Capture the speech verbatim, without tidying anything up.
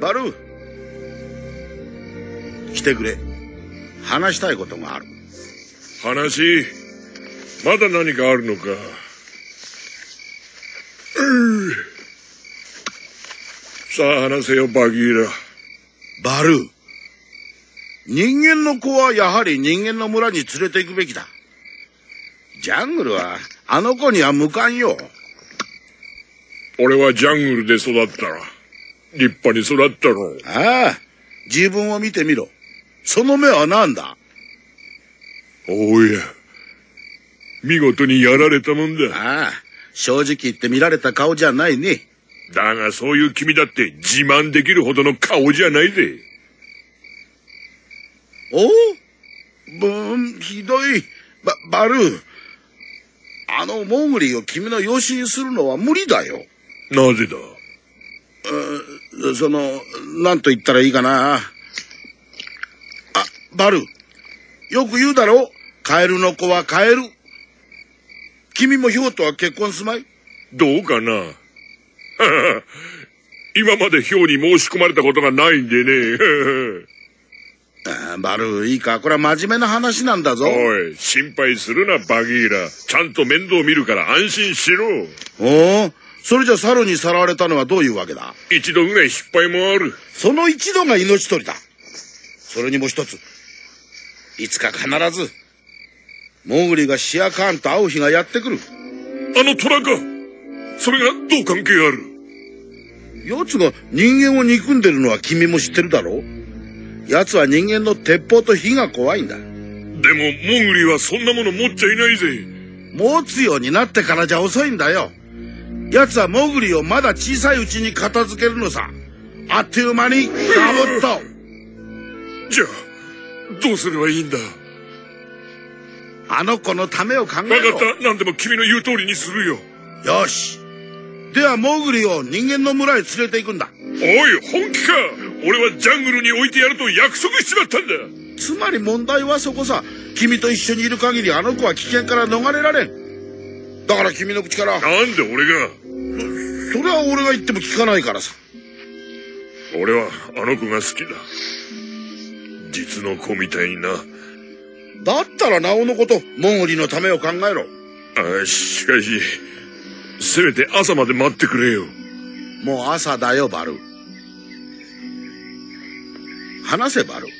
バルー、来てくれ。話したいことがある。話、まだ何かあるのか。ううさあ話せよ、バギーラ。バルー、人間の子はやはり人間の村に連れて行くべきだ。ジャングルはあの子には向かんよ。俺はジャングルで育ったら立派に育ったろう。ああ、自分を見てみろ。その目は何だ。おや、見事にやられたもんだ。ああ、正直言って見られた顔じゃないね。だがそういう君だって自慢できるほどの顔じゃないぜ。おぶん、ひどい。ば、バルー、あのモーグリーを君の養子にするのは無理だよ。なぜだ。うその、なんと言ったらいいかな。あ、バルー、よく言うだろ、カエルの子はカエル。君もヒョウとは結婚すまい。どうかな。今までヒョウに申し込まれたことがないんでね。バルー、いいか、これは真面目な話なんだぞ。おい、心配するな、バギーラ。ちゃんと面倒見るから安心しろ。おお、それじゃ猿にさらわれたのはどういうわけだ。一度ぐらい失敗もある。その一度が命取りだ。それにも一つ、いつか必ずモーグリがシアカーンと会う日がやってくる。あの虎か。それがどう関係ある。奴が人間を憎んでるのは君も知ってるだろう。奴は人間の鉄砲と火が怖いんだ。でもモーグリはそんなもの持っちゃいないぜ。持つようになってからじゃ遅いんだよ。奴はモーグリをまだ小さいうちに片付けるのさ。あっという間にガブッと。じゃあどうすればいいんだ。あの子のためを考えろ。分かった、何でも君の言う通りにするよ。よし、ではモーグリを人間の村へ連れて行くんだ。おい、本気か。俺はジャングルに置いてやると約束しちまったんだ。つまり問題はそこさ。君と一緒にいる限りあの子は危険から逃れられん。だから君の口から。なんで俺が。 そ, それは俺が言っても聞かないからさ。俺はあの子が好きだ。実の子みたいにな。だったらなおのことモンゴリのためを考えろ。あ、しかしせめて朝まで待ってくれよ。もう朝だよ、バルー。話せ、バルー。